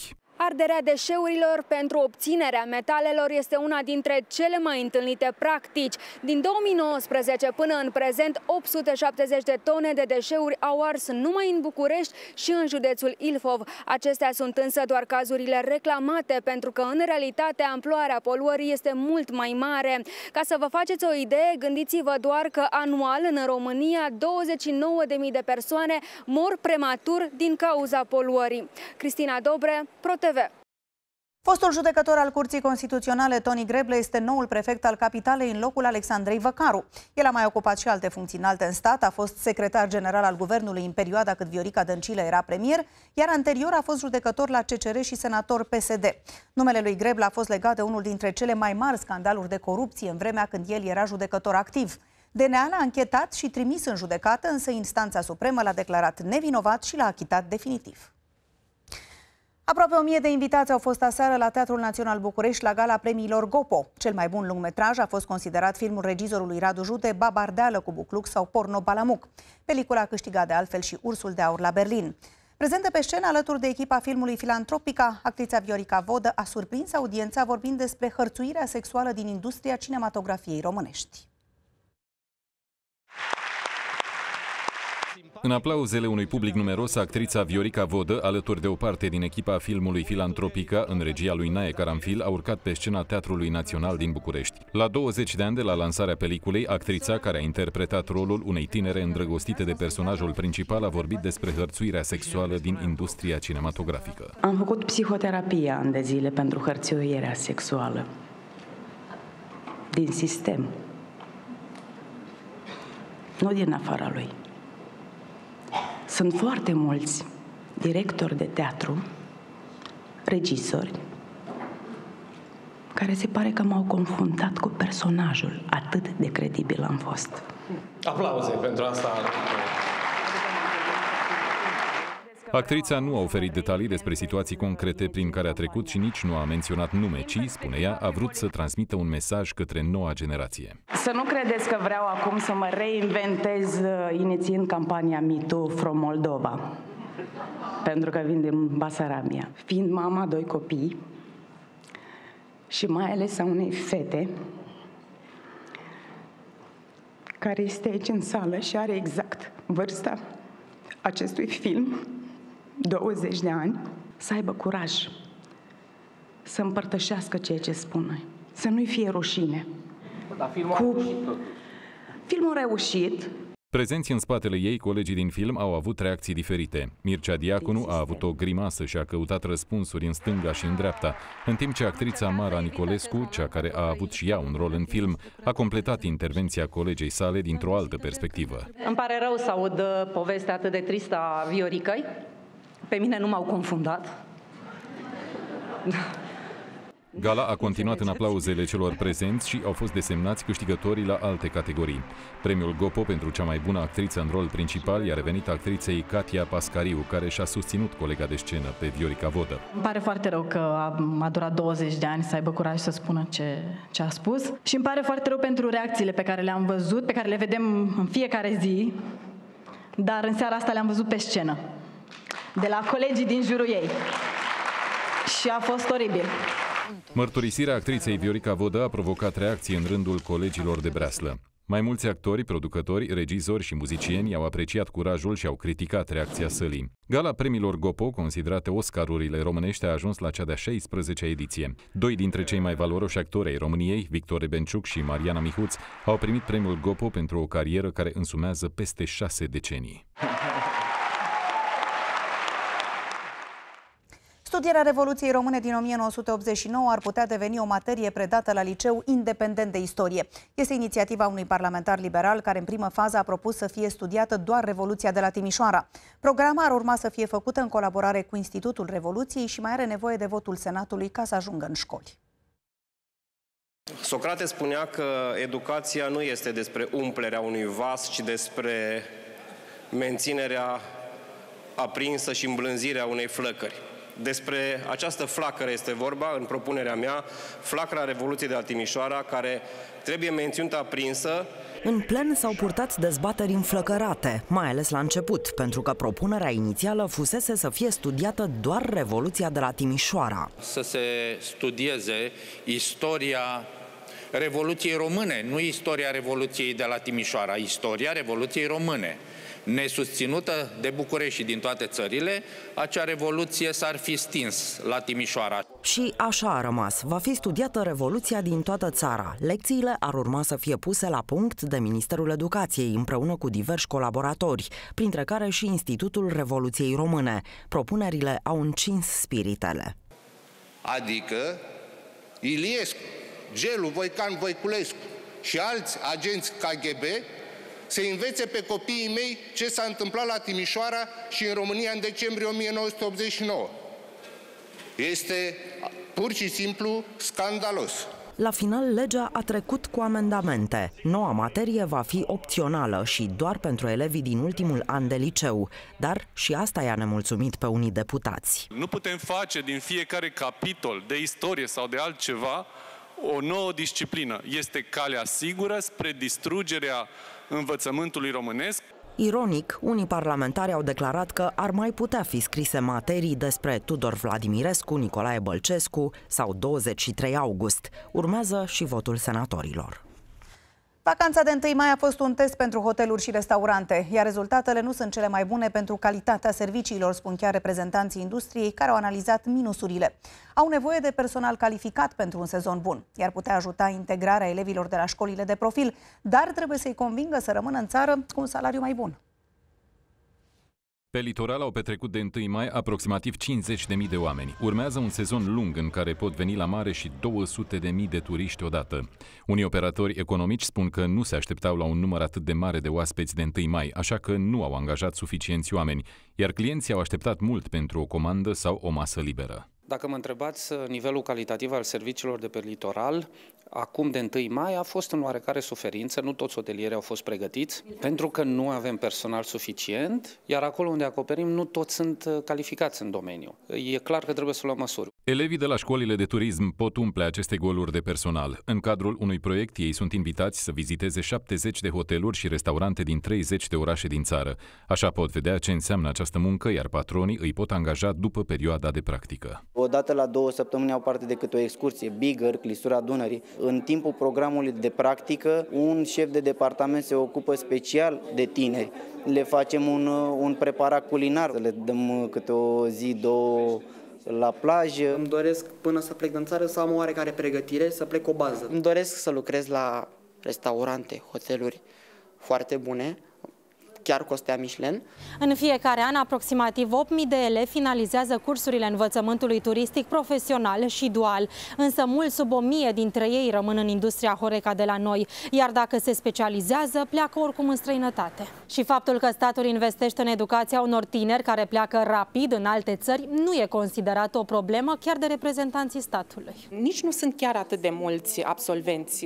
Arderea deșeurilor pentru obținerea metalelor este una dintre cele mai întâlnite practici. Din două mii nouăsprezece până în prezent, opt sute șaptezeci de tone de deșeuri au ars numai în București și în județul Ilfov. Acestea sunt însă doar cazurile reclamate, pentru că în realitate amploarea poluării este mult mai mare. Ca să vă faceți o idee, gândiți-vă doar că anual în România douăzeci și nouă de mii de persoane mor prematur din cauza poluării. Cristina Dobre, Pro T V. Fostul judecător al Curții Constituționale, Toni Greble, este noul prefect al capitalei în locul Alexandrei Văcaru. El a mai ocupat și alte funcții înalte în stat, a fost secretar general al guvernului în perioada cât Viorica Dăncilă era premier, iar anterior a fost judecător la C C R și senator P S D. Numele lui Greble a fost legat de unul dintre cele mai mari scandaluri de corupție în vremea când el era judecător activ. D N A l-a închetat și trimis în judecată, însă instanța supremă l-a declarat nevinovat și l-a achitat definitiv. Aproape o mie de invitați au fost aseară la Teatrul Național București la gala premiilor Gopo. Cel mai bun lungmetraj a fost considerat filmul regizorului Radu Jute, Babardeală cu bucluc sau Porno Balamuc. Pelicula a câștigat de altfel și Ursul de Aur la Berlin. Prezentă pe scenă alături de echipa filmului Filantropica, actrița Viorica Vodă a surprins audiența vorbind despre hărțuirea sexuală din industria cinematografiei românești. În aplauzele unui public numeros, actrița Viorica Vodă, alături de o parte din echipa filmului Filantropica, în regia lui Nae Caranfil, a urcat pe scena Teatrului Național din București. La douăzeci de ani de la lansarea peliculei, actrița, care a interpretat rolul unei tinere îndrăgostite de personajul principal, a vorbit despre hărțuirea sexuală din industria cinematografică. Am făcut psihoterapie ani de zile pentru hărțuirea sexuală din sistem, nu din afara lui. Sunt foarte mulți directori de teatru, regizori, care se pare că m-au confruntat cu personajul. Atât de credibil am fost. Aplauze pentru asta! Actrița nu a oferit detalii despre situații concrete prin care a trecut și nici nu a menționat nume, ci, spune ea, a vrut să transmită un mesaj către noua generație. Să nu credeți că vreau acum să mă reinventez inițiind campania Me Too from Moldova, pentru că vin din Basarabia. Fiind mama doi copii și mai ales a unei fete care este aici în sală și are exact vârsta acestui film, douăzeci de ani, să aibă curaj să împărtășească ceea ce spune, să nu-i fie rușine. Dar filmul, Cu... filmul reușit. Prezenți în spatele ei, colegii din film au avut reacții diferite. Mircea Diaconu a avut o grimasă și a căutat răspunsuri în stânga și în dreapta, în timp ce actrița Mara Nicolescu, cea care a avut și ea un rol în film, a completat intervenția colegei sale dintr-o altă perspectivă. Îmi pare rău să aud povestea atât de tristă a Vioricăi. Pe mine nu m-au confundat. Gala a continuat în aplauzele celor prezenți și au fost desemnați câștigătorii la alte categorii. Premiul Gopo pentru cea mai bună actriță în rol principal i-a revenit actriței Katia Pascariu, care și-a susținut colega de scenă pe Viorica Vodă. Îmi pare foarte rău că a durat douăzeci de ani să aibă curaj să spună ce, ce a spus și îmi pare foarte rău pentru reacțiile pe care le-am văzut, pe care le vedem în fiecare zi, dar în seara asta le-am văzut pe scenă, de la colegii din jurul ei și a fost oribil. Mărturisirea actriței Viorica Vodă a provocat reacții în rândul colegilor de breaslă. Mai mulți actori, producători, regizori și muzicieni au apreciat curajul și au criticat reacția sălii. Gala premiilor Gopo, considerate Oscarurile românești, a ajuns la cea de-a șaisprezecea ediție. Doi dintre cei mai valoroși actori ai României, Victor Rebenciuc și Mariana Mihuț, au primit premiul Gopo pentru o carieră care însumează peste șase decenii. Studierea Revoluției Române din o mie nouă sute optzeci și nouă ar putea deveni o materie predată la liceu independent de istorie. Este inițiativa unui parlamentar liberal care în primă fază a propus să fie studiată doar Revoluția de la Timișoara. Programa ar urma să fie făcută în colaborare cu Institutul Revoluției și mai are nevoie de votul Senatului ca să ajungă în școli. Socrate spunea că educația nu este despre umplerea unui vas, ci despre menținerea aprinsă și îmblânzirea unei flăcări. Despre această flacără este vorba, în propunerea mea, flacăra Revoluției de la Timișoara, care trebuie menținută aprinsă. În plen s-au purtat dezbateri înflăcărate, mai ales la început, pentru că propunerea inițială fusese să fie studiată doar Revoluția de la Timișoara. Să se studieze istoria Revoluției Române, nu istoria Revoluției de la Timișoara, istoria Revoluției Române. Nesusținută de București și din toate țările, acea revoluție s-ar fi stins la Timișoara. Și așa a rămas. Va fi studiată revoluția din toată țara. Lecțiile ar urma să fie puse la punct de Ministerul Educației, împreună cu diversi colaboratori, printre care și Institutul Revoluției Române. Propunerile au încins spiritele. Adică Iliescu, Gelu, Voican Voiculescu și alți agenți K G B să învețe pe copiii mei ce s-a întâmplat la Timișoara și în România în decembrie o mie nouă sute optzeci și nouă. Este pur și simplu scandalos. La final, legea a trecut cu amendamente. Noua materie va fi opțională și doar pentru elevii din ultimul an de liceu. Dar și asta i-a nemulțumit pe unii deputați. Nu putem face din fiecare capitol de istorie sau de altceva o nouă disciplină. Este calea sigură spre distrugerea învățământului românesc. Ironic, unii parlamentari au declarat că ar mai putea fi scrise materii despre Tudor Vladimirescu, Nicolae Bălcescu sau douăzeci și trei august. Urmează și votul senatorilor. Vacanța de întâi mai a fost un test pentru hoteluri și restaurante, iar rezultatele nu sunt cele mai bune pentru calitatea serviciilor, spun chiar reprezentanții industriei care au analizat minusurile. Au nevoie de personal calificat pentru un sezon bun, iar putea ajuta integrarea elevilor de la școlile de profil, dar trebuie să-i convingă să rămână în țară cu un salariu mai bun. Pe litoral au petrecut de întâi mai aproximativ cincizeci de mii de oameni. Urmează un sezon lung în care pot veni la mare și două sute de mii de turiști odată. Unii operatori economici spun că nu se așteptau la un număr atât de mare de oaspeți de întâi mai, așa că nu au angajat suficienți oameni, iar clienții au așteptat mult pentru o comandă sau o masă liberă. Dacă mă întrebați, nivelul calitativ al serviciilor de pe litoral, acum de întâi mai, a fost în oarecare suferință, nu toți hotelierii au fost pregătiți, pentru că nu avem personal suficient, iar acolo unde acoperim, nu toți sunt calificați în domeniu. E clar că trebuie să luăm măsuri. Elevii de la școlile de turism pot umple aceste goluri de personal. În cadrul unui proiect, ei sunt invitați să viziteze șaptezeci de hoteluri și restaurante din treizeci de orașe din țară. Așa pot vedea ce înseamnă această muncă, iar patronii îi pot angaja după perioada de practică. Odată la două săptămâni au parte de câte o excursie, Bigger, Clisura Dunării. În timpul programului de practică, un șef de departament se ocupă special de tineri. Le facem un, un preparat culinar, le dăm câte o zi, două la plajă. Îmi doresc până să plec din țară să am o oarecare pregătire, să plec o bază. Îmi doresc să lucrez la restaurante, hoteluri foarte bune, chiar cu o stea Michelin. În fiecare an, aproximativ opt mii de elevi finalizează cursurile învățământului turistic profesional și dual, însă mulți sub o mie dintre ei rămân în industria Horeca de la noi, iar dacă se specializează, pleacă oricum în străinătate. Și faptul că statul investește în educația unor tineri care pleacă rapid în alte țări nu e considerat o problemă chiar de reprezentanții statului. Nici nu sunt chiar atât de mulți absolvenți.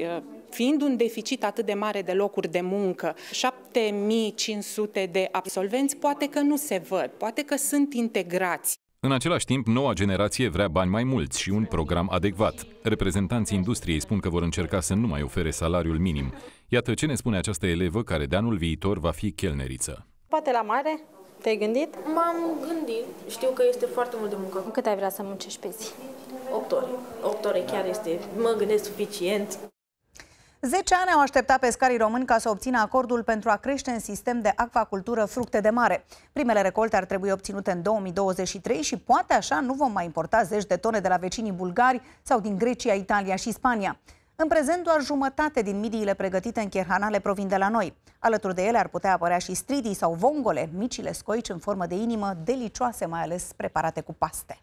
Fiind un deficit atât de mare de locuri de muncă, șapte mii cinci sute de absolvenți poate că nu se văd, poate că sunt integrați. În același timp, noua generație vrea bani mai mulți și un program adecvat. Reprezentanții industriei spun că vor încerca să nu mai ofere salariul minim. Iată ce ne spune această elevă care de anul viitor va fi chelneriță. Poate la mare? Te-ai gândit? M-am gândit. Știu că este foarte mult de muncă. Cât ai vrea să muncești pe zi? opt ore. opt ore chiar este, mă gândesc, suficient. zece ani au așteptat pescarii români ca să obțină acordul pentru a crește în sistem de acvacultură fructe de mare. Primele recolte ar trebui obținute în două mii douăzeci și trei și poate așa nu vom mai importa zeci de tone de la vecinii bulgari sau din Grecia, Italia și Spania. În prezent, doar jumătate din midiile pregătite în cherhanale provin de la noi. Alături de ele ar putea apărea și stridii sau vongole, micile scoici în formă de inimă, delicioase, mai ales preparate cu paste.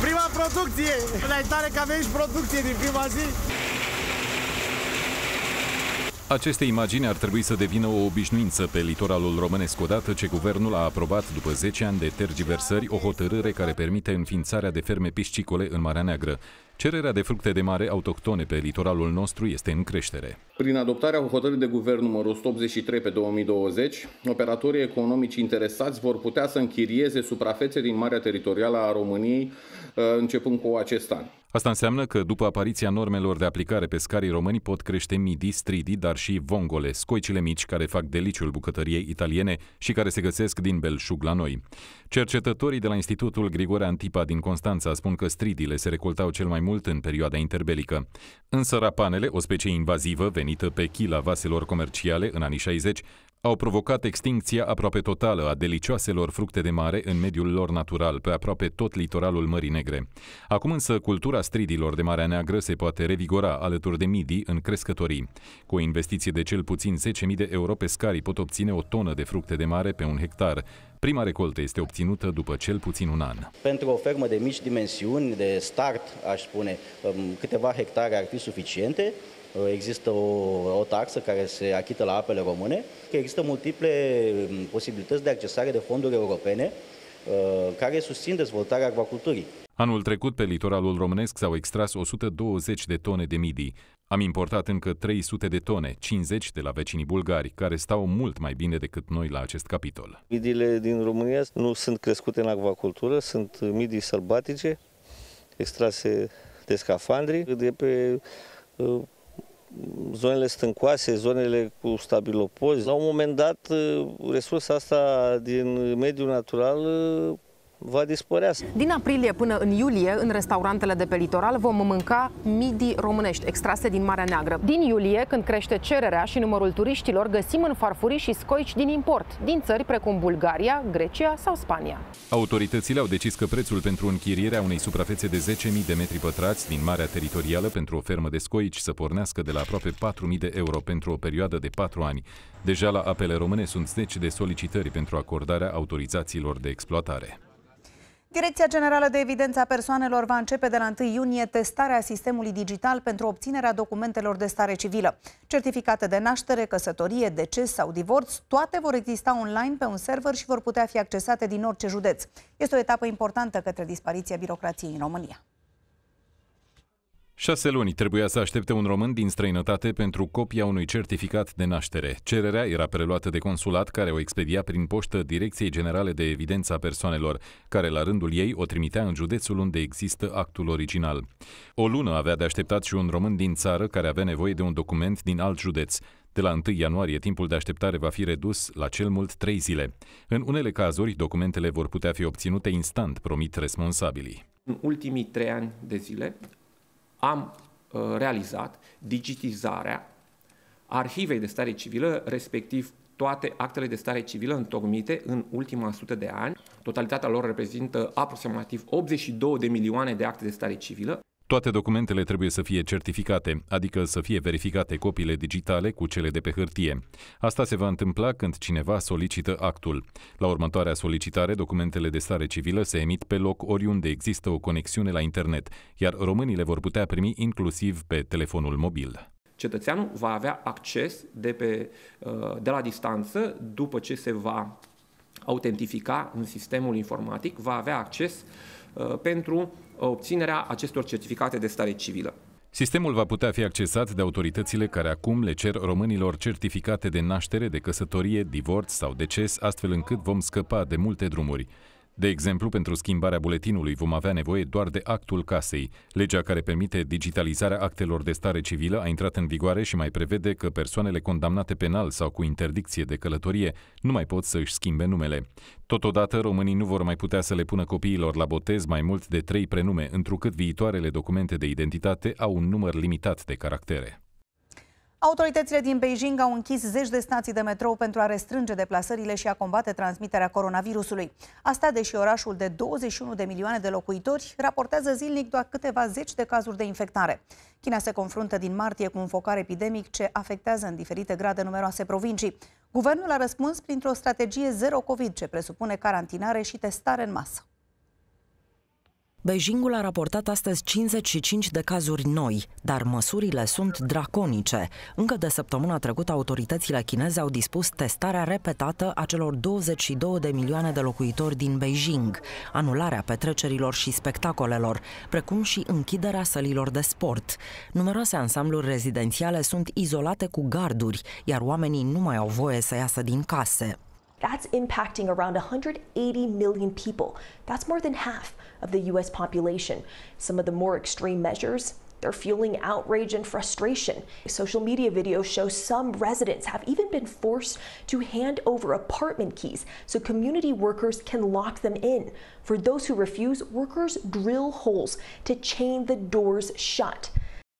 Prima producție! Până-i tare că avem și producție din prima zi! Aceste imagini ar trebui să devină o obișnuință pe litoralul românesc odată ce guvernul a aprobat, după zece ani de tergiversări, o hotărâre care permite înființarea de ferme piscicole în Marea Neagră. Cererea de fructe de mare autohtone pe litoralul nostru este în creștere. Prin adoptarea hotărârii de guvern numărul o sută optzeci și trei pe două mii douăzeci, operatorii economici interesați vor putea să închirieze suprafețe din marea teritorială a României începând cu acest an. Asta înseamnă că după apariția normelor de aplicare, pescarii români pot crește midii, stridii, dar și vongole, scoicile mici care fac deliciul bucătăriei italiene și care se găsesc din belșug la noi. Cercetătorii de la Institutul Grigore Antipa din Constanța spun că stridile se recoltau cel mai mult în perioada interbelică. Însă rapanele, o specie invazivă venită pe chila vaselor comerciale în anii șaizeci, au provocat extincția aproape totală a delicioaselor fructe de mare în mediul lor natural, pe aproape tot litoralul Mării Negre. Acum însă cultura stridilor de Marea Neagră se poate revigora alături de midii în crescătorii. Cu o investiție de cel puțin zece mii de euro, pescarii pot obține o tonă de fructe de mare pe un hectar. Prima recoltă este obținută după cel puțin un an. Pentru o fermă de mici dimensiuni, de start, aș spune, câteva hectare ar fi suficiente. Există o, o taxă care se achită la Apele Române. Există multiple posibilități de accesare de fonduri europene care susțin dezvoltarea acvaculturii. Anul trecut, pe litoralul românesc s-au extras o sută douăzeci de tone de midii. Am importat încă trei sute de tone, cincizeci de la vecinii bulgari, care stau mult mai bine decât noi la acest capitol. Midiile din România nu sunt crescute în acvacultură, sunt midii sălbatice, extrase de scafandri, de pe zonele stâncoase, zonele cu stabilopozi. La un moment dat, resursa asta din mediul natural va dispărea. Din aprilie până în iulie, în restaurantele de pe litoral, vom mânca midii românești extrase din Marea Neagră. Din iulie, când crește cererea și numărul turiștilor, găsim în farfurii și scoici din import, din țări precum Bulgaria, Grecia sau Spania. Autoritățile au decis că prețul pentru închirierea unei suprafețe de zece mii de metri pătrați din Marea Teritorială pentru o fermă de scoici să pornească de la aproape patru mii de euro pentru o perioadă de patru ani. Deja la Apele Române sunt zeci de solicitări pentru acordarea autorizațiilor de exploatare. Direcția Generală de Evidență a Persoanelor va începe de la întâi iunie testarea sistemului digital pentru obținerea documentelor de stare civilă. Certificate de naștere, căsătorie, deces sau divorț, toate vor exista online pe un server și vor putea fi accesate din orice județ. Este o etapă importantă către dispariția birocrației în România. Șase luni trebuia să aștepte un român din străinătate pentru copia unui certificat de naștere. Cererea era preluată de consulat, care o expedia prin poștă Direcției Generale de Evidență a Persoanelor, care la rândul ei o trimitea în județul unde există actul original. O lună avea de așteptat și un român din țară care avea nevoie de un document din alt județ. De la întâi ianuarie, timpul de așteptare va fi redus la cel mult trei zile. În unele cazuri, documentele vor putea fi obținute instant, promit responsabilii. În ultimii trei ani de zile, am realizat digitizarea arhivei de stare civilă, respectiv toate actele de stare civilă întocmite în ultima sută de ani. Totalitatea lor reprezintă aproximativ optzeci și două de milioane de acte de stare civilă. Toate documentele trebuie să fie certificate, adică să fie verificate copiile digitale cu cele de pe hârtie. Asta se va întâmpla când cineva solicită actul. La următoarea solicitare, documentele de stare civilă se emit pe loc oriunde există o conexiune la internet, iar românii le vor putea primi inclusiv pe telefonul mobil. Cetățeanul va avea acces de, pe, de la distanță, după ce se va autentifica în sistemul informatic, va avea acces pentru obținerea acestor certificate de stare civilă. Sistemul va putea fi accesat de autoritățile care acum le cer românilor certificate de naștere, de căsătorie, divorț sau deces, astfel încât vom scăpa de multe drumuri. De exemplu, pentru schimbarea buletinului vom avea nevoie doar de actul casei. Legea care permite digitalizarea actelor de stare civilă a intrat în vigoare și mai prevede că persoanele condamnate penal sau cu interdicție de călătorie nu mai pot să își schimbe numele. Totodată, românii nu vor mai putea să le pună copiilor la botez mai mult de trei prenume, întrucât viitoarele documente de identitate au un număr limitat de caractere. Autoritățile din Beijing au închis zeci de stații de metrou pentru a restrânge deplasările și a combate transmiterea coronavirusului. Asta deși orașul de douăzeci și unu de milioane de locuitori raportează zilnic doar câteva zeci de cazuri de infectare. China se confruntă din martie cu un focar epidemic ce afectează în diferite grade numeroase provincii. Guvernul a răspuns printr-o strategie zero COVID ce presupune carantinare și testare în masă. Beijingul a raportat astăzi cincizeci și cinci de cazuri noi, dar măsurile sunt draconice. Încă de săptămâna trecută, autoritățile chineze au dispus testarea repetată a celor douăzeci și două de milioane de locuitori din Beijing, anularea petrecerilor și spectacolelor, precum și închiderea sălilor de sport. Numeroase ansambluri rezidențiale sunt izolate cu garduri, iar oamenii nu mai au voie să iasă din case. That's impacting around one hundred eighty million people. That's more than half of the U S population. Some of the more extreme measures, they're fueling outrage and frustration. Social media videos show some residents have even been forced to hand over apartment keys so community workers can lock them in. For those who refuse, workers drill holes to chain the doors shut.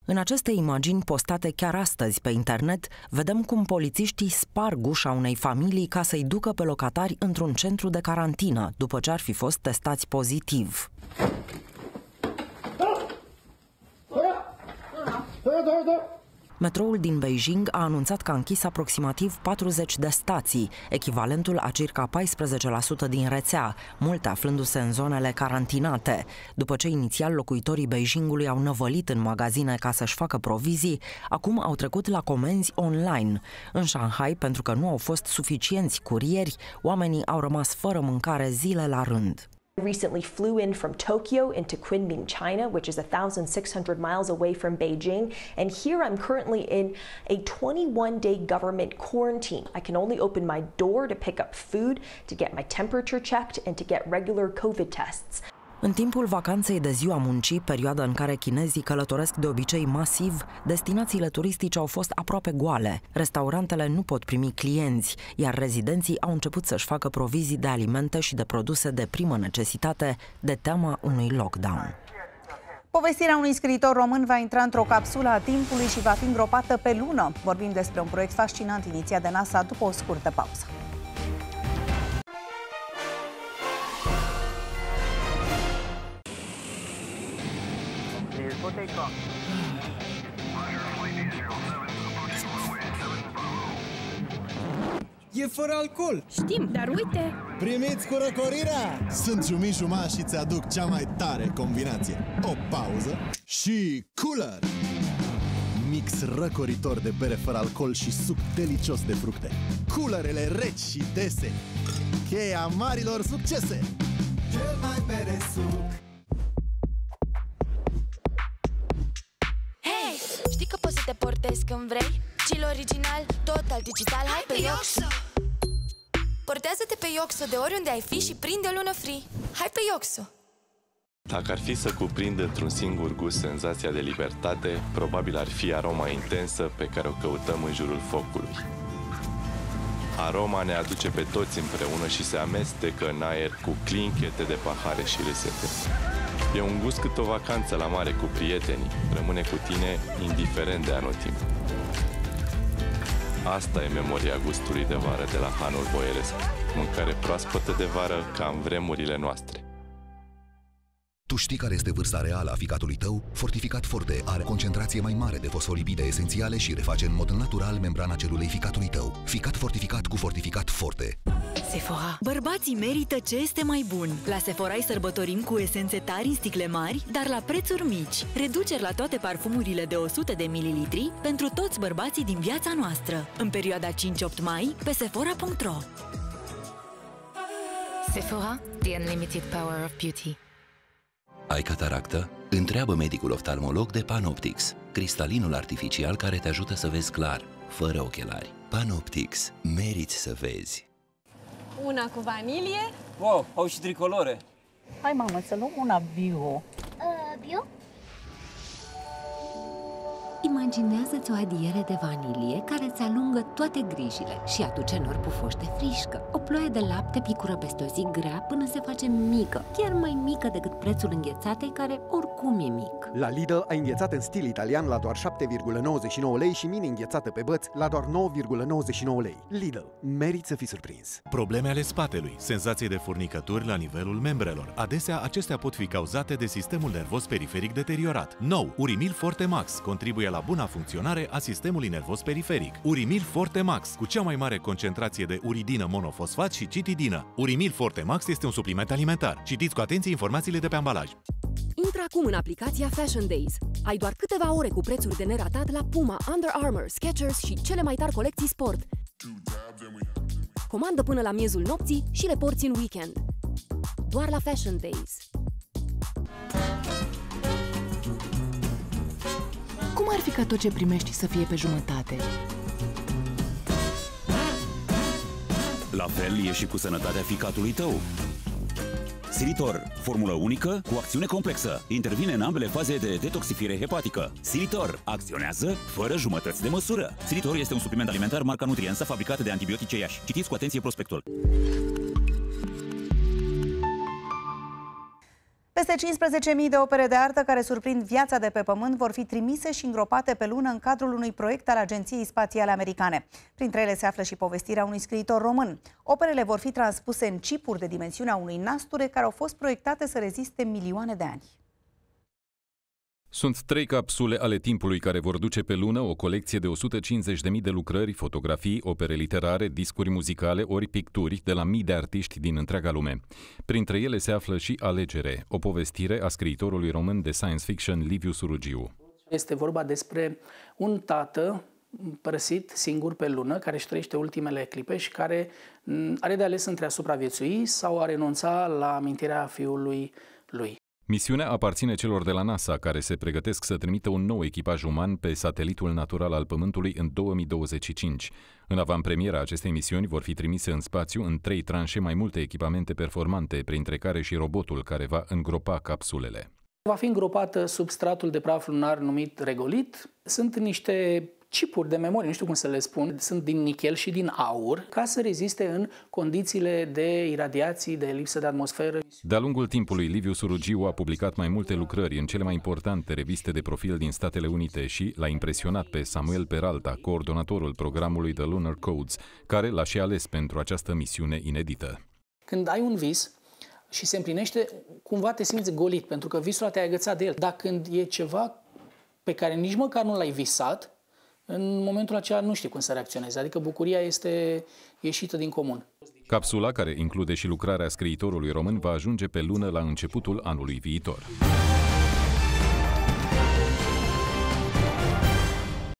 În aceste imagini postate chiar astăzi pe internet, vedem cum polițiștii sparg ușa unei familii ca să-i ducă pe locatari într-un centru de carantină, după ce ar fi fost testați pozitiv. Metroul din Beijing a anunțat că a închis aproximativ patruzeci de stații, echivalentul a circa paisprezece la sută din rețea, multe aflându-se în zonele carantinate. După ce inițial locuitorii Beijingului au năvălit în magazine ca să-și facă provizii, acum au trecut la comenzi online. În Shanghai, pentru că nu au fost suficienți curieri, oamenii au rămas fără mâncare zile la rând. Recently flew in from Tokyo into Kunming, China, which is one thousand six hundred miles away from Beijing. And here I'm currently in a twenty-one day government quarantine. I can only open my door to pick up food, to get my temperature checked, and to get regular COVID tests. În timpul vacanței de ziua muncii, perioada în care chinezii călătoresc de obicei masiv, destinațiile turistice au fost aproape goale, restaurantele nu pot primi clienți, iar rezidenții au început să-și facă provizii de alimente și de produse de primă necesitate, de teama unui lockdown. Povestirea unui scriitor român va intra într-o capsulă a timpului și va fi îngropată pe lună. Vorbim despre un proiect fascinant inițiat de NASA după o scurtă pauză. E fără alcool. Știm, dar uite. Primiți cu răcorirea. Sunt Jumi Juma și ți-aduc cea mai tare combinație: o pauză și cooler. Mix răcoritor de bere fără alcool și suc delicios de fructe. Coolerele reci și dese, cheia marilor succese. Cel mai bere suc. Știi că poți să te portezi când vrei? Chill original, total digital, hai pe Yoxo! Portează-te pe Yoxo de oriunde ai fi și prinde lună free! Hai pe Yoxo! Dacă ar fi să cuprindă într-un singur gust senzația de libertate, probabil ar fi aroma intensă pe care o căutăm în jurul focului. Aroma ne aduce pe toți împreună și se amestecă în aer cu clinchete de pahare și risete. E un gust cât o vacanță la mare cu prietenii. Rămâne cu tine, indiferent de anotimp. Asta e memoria gustului de vară de la Hanul Boieresc. Mâncare proaspătă de vară, ca în vremurile noastre. Tu știi care este vârsta reală a ficatului tău? Fortificat Forte are concentrație mai mare de fosfolipide esențiale și reface în mod natural membrana celulei ficatului tău. Ficat fortificat cu Fortificat Forte. Sephora. Bărbații merită ce este mai bun. La Sephora îi sărbătorim cu esențe tari în sticle mari, dar la prețuri mici. Reduceri la toate parfumurile de o sută de mililitri pentru toți bărbații din viața noastră. În perioada cinci opt mai, pe Sephora punct ro. Sephora, the unlimited power of beauty. Ai cataractă? Întreabă medicul oftalmolog de Panoptix, cristalinul artificial care te ajută să vezi clar, fără ochelari. Panoptix. Meriți să vezi. Una cu vanilie. Wow, au și tricolore. Hai, mamă, să luăm una bio. Uh, bio? Imaginează-ți o adiere de vanilie care îți alungă toate grijile și aduce nori pufoși de frișcă. O ploaie de lapte picură peste o zi grea până se face mică, chiar mai mică decât prețul înghețatei, care oricum e mic. La Lidl ai înghețat în stil italian la doar șapte virgulă nouăzeci și nouă lei și mini înghețată pe băț la doar nouă virgulă nouăzeci și nouă lei. Lidl. Meriți să fii surprins. Probleme ale spatelui, senzație de furnicături la nivelul membrelor. Adesea acestea pot fi cauzate de sistemul nervos periferic deteriorat. Nou, Urimil Forte Max contribuie la buna funcționare a sistemului nervos periferic. Urimil Forte Max, cu cea mai mare concentrație de uridină monofosfat și citidină. Urimil Forte Max este un supliment alimentar. Citiți cu atenție informațiile de pe ambalaj. Intră acum în aplicația Fashion Days. Ai doar câteva ore cu prețuri de neratat la Puma, Under Armour, Skechers și cele mai tari colecții sport. Comandă până la miezul nopții și le porți în weekend. Doar la Fashion Days. Cum ar fi ca tot ce primești să fie pe jumătate? La fel e și cu sănătatea ficatului tău. Silitor, formulă unică cu acțiune complexă. Intervine în ambele faze de detoxifiere hepatică. Silitor acționează fără jumătăți de măsură. Silitor este un supliment alimentar marca Nutriensa, fabricat de Antibiotice Iași. Citiți cu atenție prospectul. Peste cincisprezece mii de opere de artă care surprind viața de pe Pământ vor fi trimise și îngropate pe lună în cadrul unui proiect al Agenției Spațiale Americane. Printre ele se află și povestirea unui scriitor român. Operele vor fi transpuse în cipuri de dimensiunea unui nasture care au fost proiectate să reziste milioane de ani. Sunt trei capsule ale timpului care vor duce pe lună o colecție de o sută cincizeci de mii de lucrări, fotografii, opere literare, discuri muzicale ori picturi de la mii de artiști din întreaga lume. Printre ele se află și Alegere, o povestire a scriitorului român de science fiction Liviu Surugiu. Este vorba despre un tată părăsit singur pe lună, care își trăiește ultimele clipe și care are de ales între a supraviețui sau a renunța la amintirea fiului lui. Misiunea aparține celor de la NASA, care se pregătesc să trimită un nou echipaj uman pe satelitul natural al Pământului în două mii douăzeci și cinci. În avantpremiera acestei misiuni vor fi trimise în spațiu în trei tranșe mai multe echipamente performante, printre care și robotul care va îngropa capsulele. Va fi îngropată sub stratul de praf lunar numit regolit. Sunt niște chipuri de memorie, nu știu cum să le spun, sunt din nichel și din aur, ca să reziste în condițiile de iradiații, de lipsă de atmosferă. De-a lungul timpului, Liviu Surugiu a publicat mai multe lucrări în cele mai importante reviste de profil din Statele Unite și l-a impresionat pe Samuel Peralta, coordonatorul programului The Lunar Codes, care l-a și ales pentru această misiune inedită. Când ai un vis și se împlinește, cumva te simți golit, pentru că visul te-a agățat de el. Dar când e ceva pe care nici măcar nu l-ai visat, în momentul acela nu știi cum să reacționezi, adică bucuria este ieșită din comun. Capsula, care include și lucrarea scriitorului român, va ajunge pe lună la începutul anului viitor.